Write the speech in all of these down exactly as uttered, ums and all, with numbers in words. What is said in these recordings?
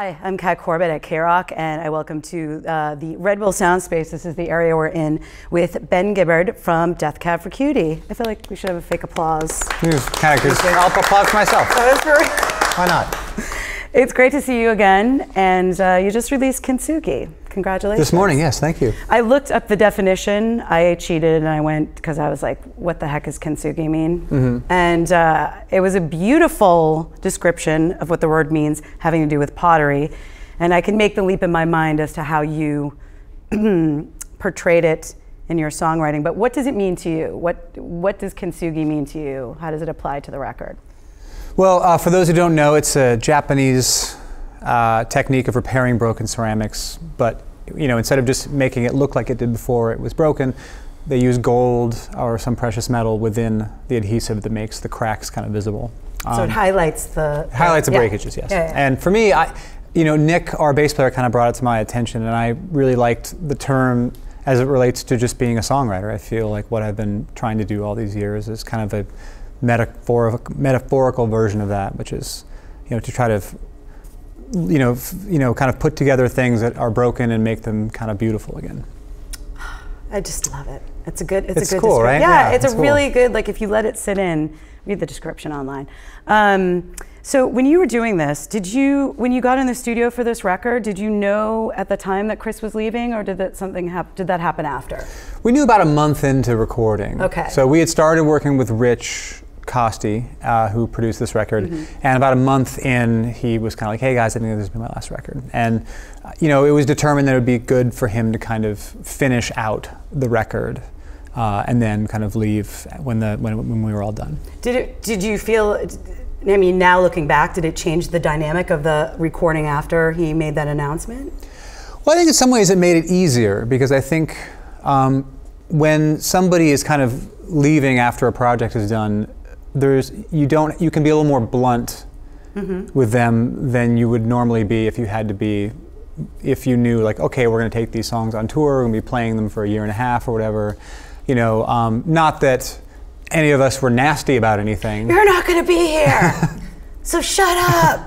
Hi, I'm Kat Corbett at K Rock, and I welcome to uh, the Red Bull Sound Space. This is the area we're in with Ben Gibbard from Death Cab for Cutie. I feel like we should have a fake applause. Mm, kind of good. I'll applause myself. That is very. Why not? It's great to see you again, and uh, you just released Kintsugi. Congratulations. This morning, yes, thank you. I looked up the definition. I cheated and I went, because I was like, what the heck does Kintsugi mean? Mm-hmm. And uh, it was a beautiful description of what the word means, having to do with pottery. And I can make the leap in my mind as to how you portrayed it in your songwriting. But what does it mean to you? What, what does Kintsugi mean to you? How does it apply to the record? Well, uh, for those who don't know, it's a Japanese uh, technique of repairing broken ceramics. But you know, instead of just making it look like it did before it was broken, they use gold or some precious metal within the adhesive that makes the cracks kind of visible. Um, so it highlights the it highlights the yeah. breakages, yes. Yeah, yeah. And for me, I, you know, Nick, our bass player, kind of brought it to my attention, and I really liked the term as it relates to just being a songwriter. I feel like what I've been trying to do all these years is kind of a Metaphoric, metaphorical version of that, which is, you know, to try to, you know, you know, kind of put together things that are broken and make them kind of beautiful again. I just love it. It's a good. It's, it's a good cool, description. Right? Yeah, yeah, it's, it's a cool. really good. Like, if you let it sit in, read the description online. Um, so when you were doing this, did you, when you got in the studio for this record, did you know at the time that Chris was leaving, or did that something hap did that happen after? We knew about a month into recording. Okay. So we had started working with Rich Costey, uh, who produced this record, mm-hmm. and about a month in, he was kind of like, hey guys, I think this has been my last record. And uh, you know, it was determined that it would be good for him to kind of finish out the record uh, and then kind of leave when, the, when, when we were all done. Did, it, did you feel, I mean, now looking back, did it change the dynamic of the recording after he made that announcement? Well, I think in some ways it made it easier, because I think um, when somebody is kind of leaving after a project is done, There's you don't you can be a little more blunt mm-hmm. with them than you would normally be if you had to be if you knew, like, okay, we're going to take these songs on tour, we're going to be playing them for a year and a half or whatever, you know. Um, not that any of us were nasty about anything. You're not going to be here, so shut up.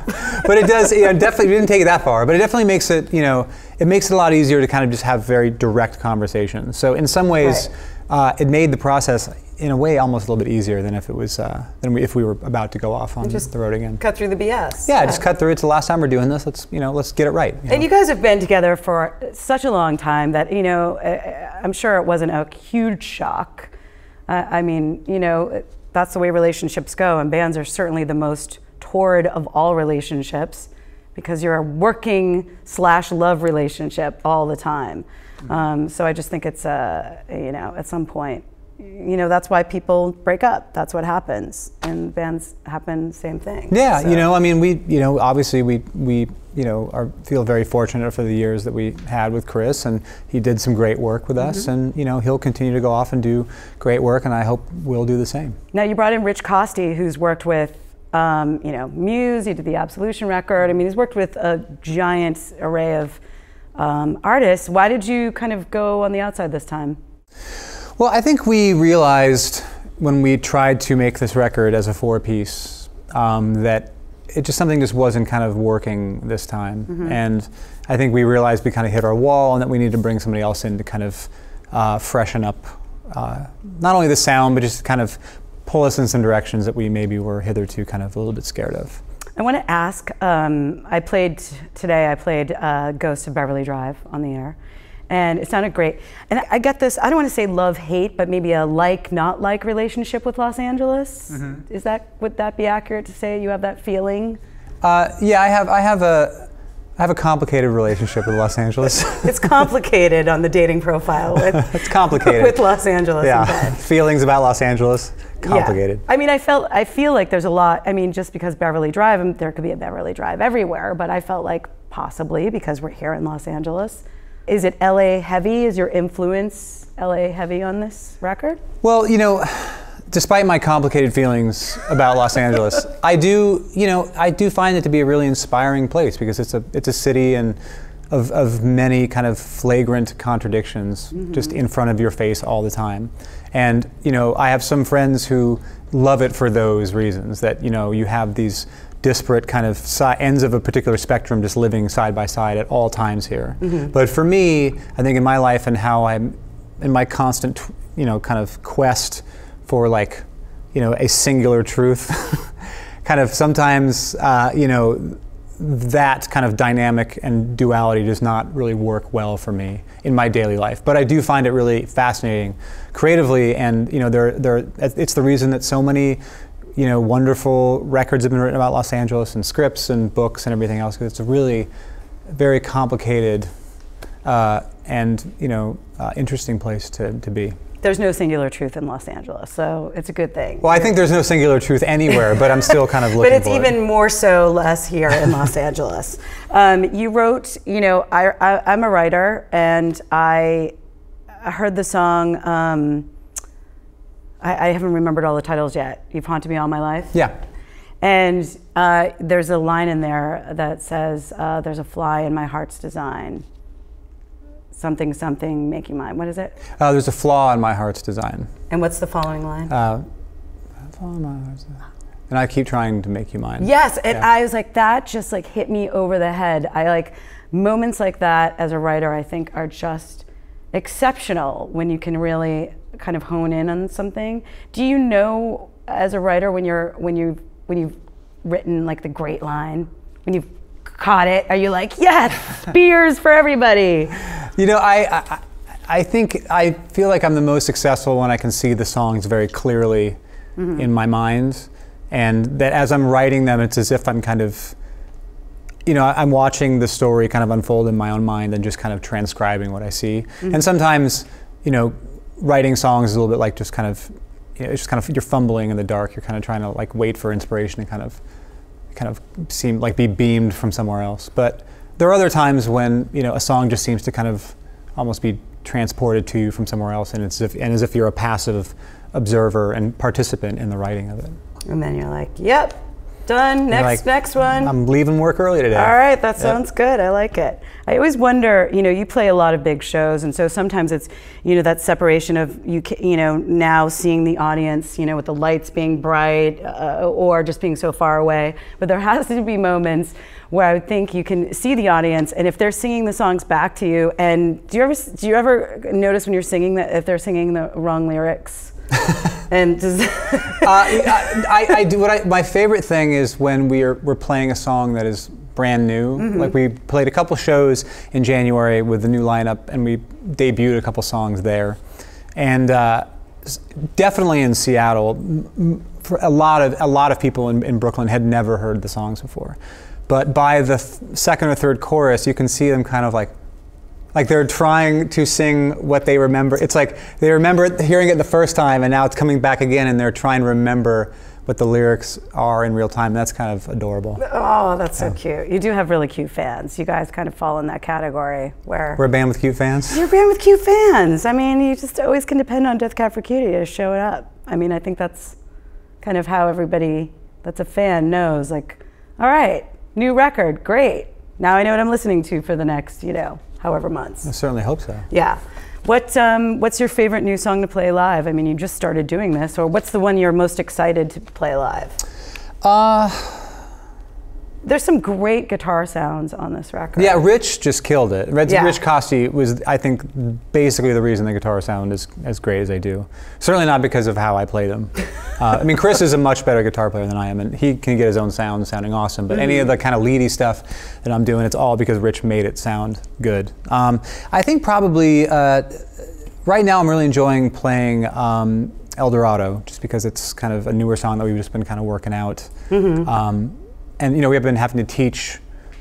But it does, you know, definitely we didn't take it that far. But it definitely makes it, you know, it makes it a lot easier to kind of just have very direct conversations. So in some ways, right. uh, it made the process, in a way, almost a little bit easier than if it was uh, than we, if we were about to go off on just the road again. Cut through the B S. Yeah, yeah, just cut through. It's the last time we're doing this. Let's you know, let's get it right. You know? And you guys have been together for such a long time that you know, I'm sure it wasn't a huge shock. Uh, I mean, you know, that's the way relationships go, and bands are certainly the most torrid of all relationships, because you're a working slash love relationship all the time. Mm-hmm. um, so I just think it's uh, you know, at some point, you know, that's why people break up. That's what happens, and bands happen, same thing. Yeah, so. You know, I mean, we, you know, obviously we, we, you know, are, feel very fortunate for the years that we had with Chris, and he did some great work with us, mm-hmm. and you know, he'll continue to go off and do great work, and I hope we'll do the same. Now, you brought in Rich Costey, who's worked with, um, you know, Muse. He did the Absolution record. I mean, he's worked with a giant array of um, artists. Why did you kind of go on the outside this time? Well, I think we realized when we tried to make this record as a four-piece um, that it just something just wasn't kind of working this time, mm-hmm. and I think we realized we kind of hit our wall, and that we needed to bring somebody else in to kind of uh, freshen up uh, not only the sound, but just kind of pull us in some directions that we maybe were hitherto kind of a little bit scared of. I want to ask. Um, I played today. I played uh, Ghost of Beverly Drive on the air. And it sounded great. And I got this, I don't want to say love-hate, but maybe a like-not-like relationship with Los Angeles. Mm-hmm. Is that, would that be accurate to say you have that feeling? Uh, yeah, I have, I, have a, I have a complicated relationship with Los Angeles. It's complicated on the dating profile with, it's complicated. With Los Angeles. Yeah, feelings about Los Angeles, complicated. Yeah. I mean, I, felt, I feel like there's a lot, I mean, just because Beverly Drive, I mean, there could be a Beverly Drive everywhere, but I felt like possibly, because we're here in Los Angeles, is it L A heavy? Is your influence L A heavy on this record? Well, you know, despite my complicated feelings about Los Angeles, I do, you know, I do find it to be a really inspiring place, because it's a it's a city and of of many kind of flagrant contradictions, mm-hmm. just in front of your face all the time. And you know, I have some friends who love it for those reasons, that you know, you have these disparate kind of si ends of a particular spectrum just living side by side at all times here. Mm-hmm. But for me, I think in my life and how I'm in my constant, you know, kind of quest for like, you know, a singular truth, kind of sometimes, uh, you know, that kind of dynamic and duality does not really work well for me in my daily life. But I do find it really fascinating creatively, and you know, there, there, it's the reason that so many, you know, wonderful records have been written about Los Angeles, and scripts and books and everything else, because it's a really very complicated uh, and, you know, uh, interesting place to, to be. There's no singular truth in Los Angeles, so it's a good thing. Well, I think there's no singular truth anywhere, but I'm still kind of looking for it. But it's even more so less here in Los Angeles. Um, you wrote, you know, I, I, I'm a writer, and I heard the song, um, I, I haven't remembered all the titles yet, You've Haunted Me All My Life? Yeah. And uh, there's a line in there that says, uh, there's a fly in my heart's design. Something, something, making mine. What is it? Uh, there's a flaw in my heart's design. And what's the following line? Uh, flaw in my heart's design. And I keep trying to make you mine. Yes, and yeah. I was like, that just like hit me over the head. I like, moments like that as a writer, I think are just exceptional when you can really kind of hone in on something. Do you know as a writer when you're, when you've, when you've written like the great line, when you've caught it, are you like, yes, beers for everybody? You know, I, I, I think, I feel like I'm the most successful when I can see the songs very clearly mm-hmm. in my mind. And that as I'm writing them, it's as if I'm kind of, you know, I'm watching the story kind of unfold in my own mind and just kind of transcribing what I see. Mm-hmm. And sometimes, you know, writing songs is a little bit like just kind of, you know, it's just kind of, you're fumbling in the dark. You're kind of trying to like wait for inspiration and kind of, kind of seem like be beamed from somewhere else. But there are other times when, you know, a song just seems to kind of almost be transported to you from somewhere else, and it's if, and as if you're a passive observer and participant in the writing of it. And then you're like, yep, done, next like, next one. I'm leaving work early today. All right, that yep. sounds good, I like it. I always wonder, you know, you play a lot of big shows, and so sometimes it's, you know, that separation of, you you know, now seeing the audience, you know, with the lights being bright uh, or just being so far away. But there has to be moments where I would think you can see the audience, and if they're singing the songs back to you, and do you ever, do you ever notice when you're singing that if they're singing the wrong lyrics? And does uh, I, I, I do what I, my favorite thing is when we are, we're playing a song that is brand new. Mm-hmm. Like we played a couple shows in January with the new lineup, and we debuted a couple songs there. And uh, definitely in Seattle, for a lot of a lot of people in, in Brooklyn had never heard the songs before. But by the th second or third chorus, you can see them kind of like. Like they're trying to sing what they remember. It's like they remember hearing it the first time, and now it's coming back again, and they're trying to remember what the lyrics are in real time. That's kind of adorable. Oh, that's yeah. so cute. You do have really cute fans. You guys kind of fall in that category where... We're a band with cute fans? You're a band with cute fans. I mean, you just always can depend on Death Cab for Cutie to show it up. I mean, I think that's kind of how everybody that's a fan knows. Like, all right, new record, great. Now I know what I'm listening to for the next, you know, however months. I certainly hope so. Yeah. What, um, what's your favorite new song to play live? I mean, you just started doing this, or what's the one you're most excited to play live? Uh, There's some great guitar sounds on this record. Yeah, Rich just killed it. Rich, yeah. Rich Costey was, I think, basically the reason the guitar sound is as great as they do. Certainly not because of how I play them. uh, I mean, Chris is a much better guitar player than I am, and he can get his own sound sounding awesome, but mm-hmm. any of the kind of leady stuff that I'm doing, it's all because Rich made it sound good. Um, I think probably, uh, right now I'm really enjoying playing um, El Dorado, just because it's kind of a newer song that we've just been kind of working out. Mm-hmm. um, And you know, we have been having to teach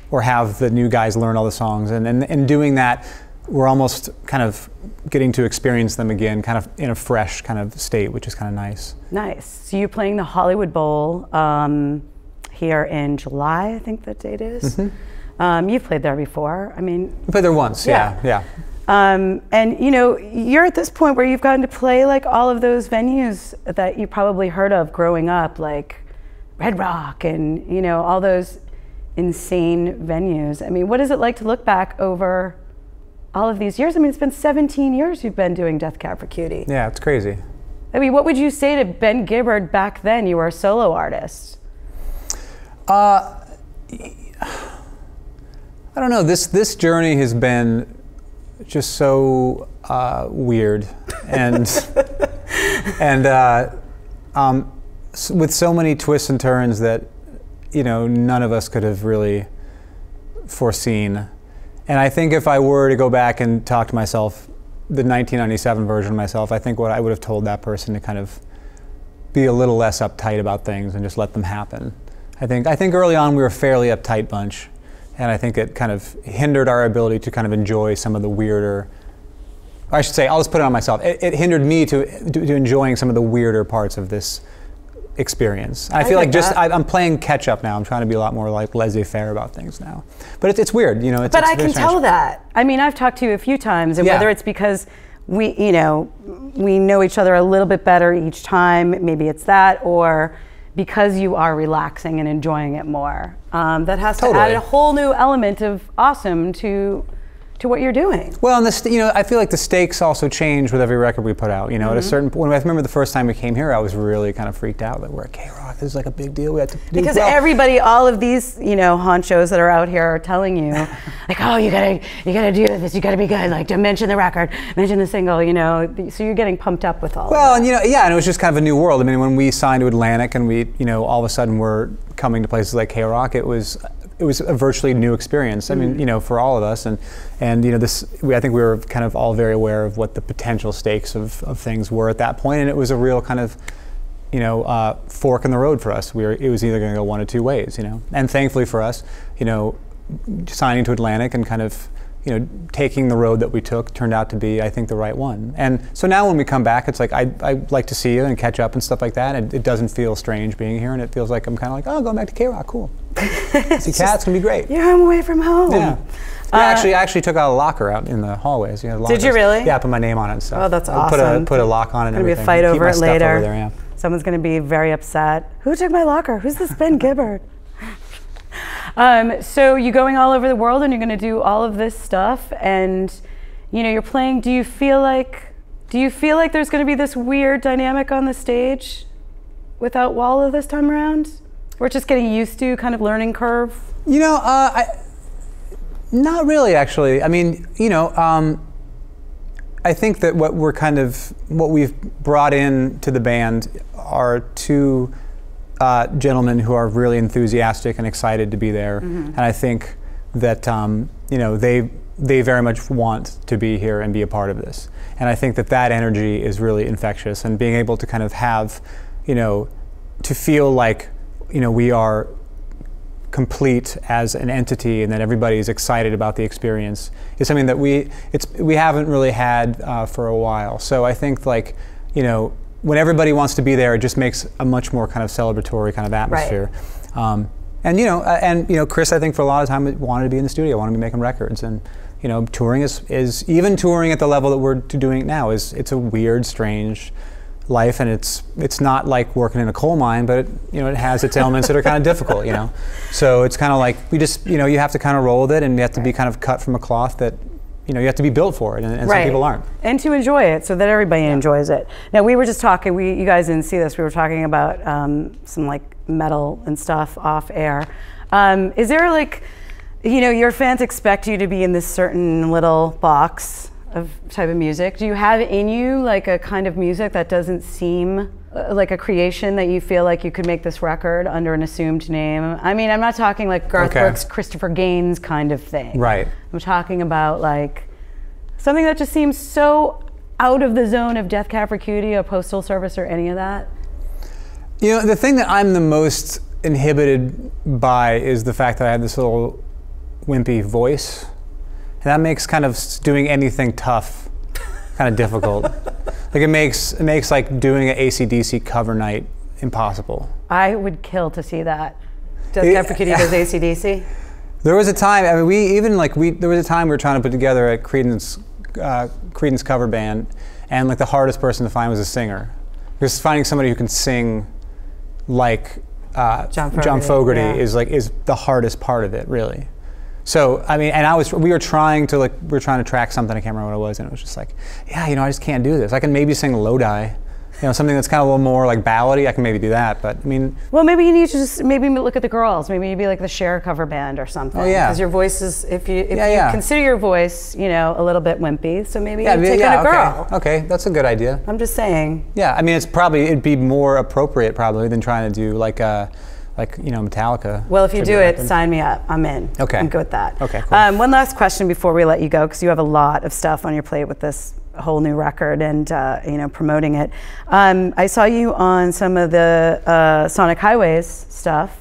or have the new guys learn all the songs, and in and, and doing that, we're almost kind of getting to experience them again, kind of in a fresh kind of state, which is kind of nice. Nice. So you're playing the Hollywood Bowl um, here in July, I think that date is. Mm-hmm. um, you've played there before. I mean, we played there once. Yeah, yeah. yeah. Um, and you know, you're at this point where you've gotten to play like all of those venues that you probably heard of growing up, like Red Rock and, you know, all those insane venues. I mean, what is it like to look back over all of these years? I mean, it's been seventeen years you've been doing Death Cab for Cutie. Yeah, it's crazy. I mean, what would you say to Ben Gibbard back then? You were a solo artist. Uh, I don't know. This this journey has been just so uh, weird, and and uh, um, with so many twists and turns that you know none of us could have really foreseen. And I think if I were to go back and talk to myself, the nineteen ninety-seven version of myself, I think what I would have told that person to kind of be a little less uptight about things and just let them happen. I think I think early on we were a fairly uptight bunch, and I think it kind of hindered our ability to kind of enjoy some of the weirder, or I should say, I'll just put it on myself. It, it hindered me to, to to enjoying some of the weirder parts of this experience. I, I feel like that. just I, I'm playing catch up now. I'm trying to be a lot more like laissez-faire about things now. But it's it's weird, you know. It's, but it's, I can strange. tell that. I mean, I've talked to you a few times, and yeah. whether it's because we, you know, we know each other a little bit better each time. Maybe it's that, or because you are relaxing and enjoying it more. Um, that has totally. to add a whole new element of awesome to to what you're doing. Well, and the, you know, I feel like the stakes also change with every record we put out. You know, mm-hmm. at a certain point, I remember the first time we came here, I was really kind of freaked out. Like, we're at K Rock, this is like a big deal. We had to do because well. everybody, all of these, you know, honchos that are out here are telling you, like, oh, you gotta, you gotta do this. You gotta be good. Like, to mention the record, mention the single. You know, so you're getting pumped up with all. Well, of and you know, yeah, and it was just kind of a new world. I mean, when we signed to Atlantic, and we, you know, all of a sudden we're coming to places like K Rock, it was. It was a virtually new experience. I mean, you know, for all of us, and and you know, this. We, I think we were kind of all very aware of what the potential stakes of, of things were at that point, and it was a real kind of, you know, uh, fork in the road for us. We were. It was either going to go one of two ways, you know. And thankfully for us, you know, signing to Atlantic and kind of, you know, taking the road that we took turned out to be, I think, the right one. And so now when we come back, it's like I I like to see you and catch up and stuff like that. And it doesn't feel strange being here, and it feels like I'm kind of like, oh, going back to K Rock, cool. See, Kat's gonna be great. You're home away from home. Yeah. Uh, yeah, actually, I actually took out a locker out in the hallways. You know, did you really? Yeah, I put my name on it and stuff. Oh, that's awesome. Put a put a lock on it. And everything. Gonna be a fight over it later. Over there, yeah. Someone's gonna be very upset. Who took my locker? Who's this Ben Gibbard? Um, so you're going all over the world, and you're going to do all of this stuff, and you know you're playing. Do you feel like, do you feel like there's going to be this weird dynamic on the stage without Walla this time around? We're just getting used to kind of learning curve. You know, uh, I, not really actually. I mean, you know, um, I think that what we're kind of what we've brought in to the band are two. Uh, gentlemen who are really enthusiastic and excited to be there, mm-hmm. and I think that um, you know they they very much want to be here and be a part of this, and I think that that energy is really infectious, and being able to kind of have, you know, to feel like you know we are complete as an entity, and that everybody is excited about the experience is something that we it's we haven't really had uh, for a while. So I think like you know. when everybody wants to be there, it just makes a much more kind of celebratory kind of atmosphere. Right. Um, and you know, uh, and you know, Chris, I think for a lot of time wanted to be in the studio, wanted to be making records, and you know, touring is is even touring at the level that we're doing now is it's a weird, strange life, and it's it's not like working in a coal mine, but it, you know, it has its elements that are kind of difficult, you know. So it's kind of like we just you know, you have to kind of roll with it, and you have to be kind of cut from a cloth that. You know, you have to be built for it, and, and right. some people aren't. And to enjoy it, so that everybody yeah. enjoys it. Now, we were just talking. We, you guys didn't see this. We were talking about um, some like metal and stuff off air. Um, is there like, you know, your fans expect you to be in this certain little box of type of music? Do you have in you like a kind of music that doesn't seem uh, like a creation that you feel like you could make this record under an assumed name? I mean, I'm not talking like Garth okay. Brooks, Christopher Gaines kind of thing. Right. I'm talking about like something that just seems so out of the zone of Death Cab for Cutie or Postal Service or any of that. You know, the thing that I'm the most inhibited by is the fact that I have this little wimpy voice. And that makes kind of doing anything tough kind of difficult. Like it makes, it makes like doing an A C D C cover night impossible. I would kill to see that. Death Cab for Cutie does A C D C? There was a time, I mean, we even like, we, there was a time we were trying to put together a Creedence, uh, Creedence cover band, and like the hardest person to find was a singer. Because finding somebody who can sing like uh, John Fogarty, John Fogarty yeah. is like, is the hardest part of it, really. So, I mean, and I was, we were trying to like, we were trying to track something, I can't remember what it was, and it was just like, yeah, you know, I just can't do this. I can maybe sing Lodi, you know, something that's kind of a little more like ballady, I can maybe do that, but I mean. Well, maybe you need to just, maybe look at the girls. Maybe you'd be like the Cher cover band or something. Oh yeah. Because your voice is, if you, if yeah, you yeah. consider your voice, you know, a little bit wimpy, so maybe yeah, you take yeah, on a girl. Okay. okay, that's a good idea. I'm just saying. Yeah, I mean, it's probably, it'd be more appropriate probably than trying to do like a, like, you know, Metallica. Well, if you do it, sign me up. I'm in. Okay. I'm good with that. Okay, cool. Um, one last question before we let you go, because you have a lot of stuff on your plate with this whole new record and, uh, you know, promoting it. Um, I saw you on some of the uh, Sonic Highways stuff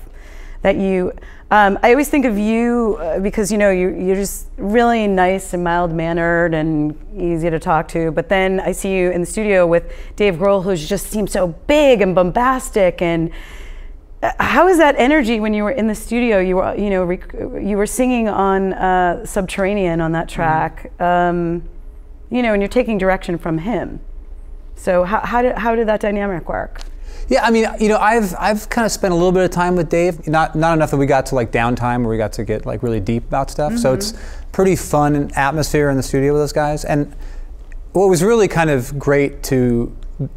that you, um, I always think of you uh, because, you know, you, you're just really nice and mild-mannered and easy to talk to, but then I see you in the studio with Dave Grohl, who just seems so big and bombastic, and how is that energy when you were in the studio? You were, you know, rec you were singing on uh, Subterranean on that track, um, you know, and you're taking direction from him. So how, how did how did that dynamic work? Yeah, I mean, you know, I've I've kind of spent a little bit of time with Dave, not not enough that we got to like downtime where we got to get like really deep about stuff. Mm-hmm. So it's pretty fun atmosphere in the studio with those guys. And what was really kind of great to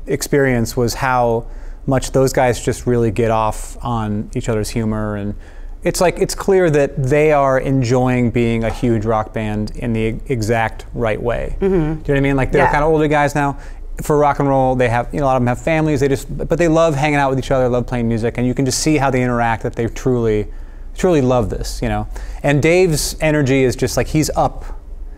experience was how much those guys just really get off on each other's humor, and it's like it's clear that they are enjoying being a huge rock band in the exact right way. Mm-hmm. Do you know what I mean? Like they're yeah. kind of older guys now for rock and roll. They have, you know, a lot of them have families. They just, but they love hanging out with each other, love playing music, and you can just see how they interact that they truly, truly love this, you know. And Dave's energy is just like he's up.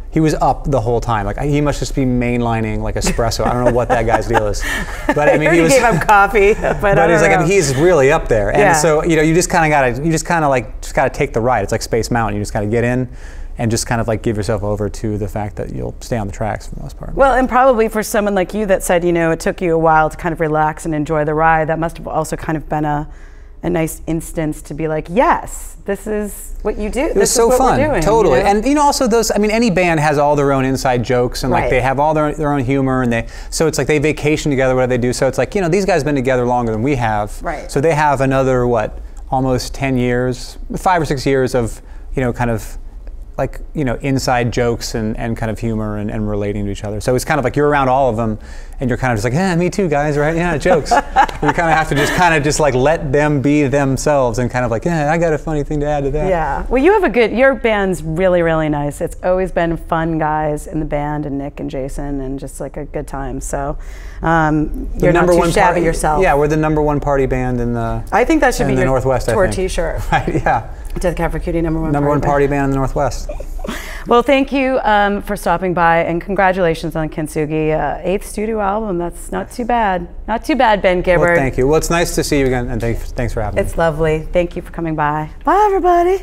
He was up the whole time. Like he must just be mainlining like espresso. I don't know what that guy's deal is, but I mean, I he was, gave him coffee. But, but I he's like, I mean, he's really up there. And yeah. so you know, you just kind of gotta, you just kind of like, just gotta take the ride. It's like Space Mountain. You just gotta get in, and just kind of like give yourself over to the fact that you'll stay on the tracks for the most part. Well, and probably for someone like you that said, you know, it took you a while to kind of relax and enjoy the ride. That must have also kind of been a. a nice instance to be like, yes, this is what you do. It was so fun, totally. You know? And you know, also those, I mean, any band has all their own inside jokes and right. like they have all their, their own humor, and they, so it's like they vacation together, whatever they do. So it's like, you know, these guys have been together longer than we have. Right. So they have another, what, almost ten years, five or six years of, you know, kind of like, you know, inside jokes and, and kind of humor and, and relating to each other. So it's kind of like you're around all of them and you're kind of just like, yeah, me too, guys, right? Yeah, jokes. You kind of have to just kind of just like let them be themselves and kind of like, yeah, I got a funny thing to add to that. Yeah, well, you have a good, your band's really, really nice. It's always been fun guys in the band, and Nick and Jason, and just like a good time. So um, you're not too shabby yourself. Yeah, we're the number one party band in the Northwest, I think that should be your tour t-shirt. Right, yeah. Death Cab for Cutie, number one number one party band in the Northwest. Well, thank you um, for stopping by, and congratulations on Kintsugi, uh, eighth studio album. That's not too bad. Not too bad, Ben Gibbard. Well, thank you. Well, it's nice to see you again, and thanks, thanks for having me. It's lovely. Thank you for coming by. Bye, everybody.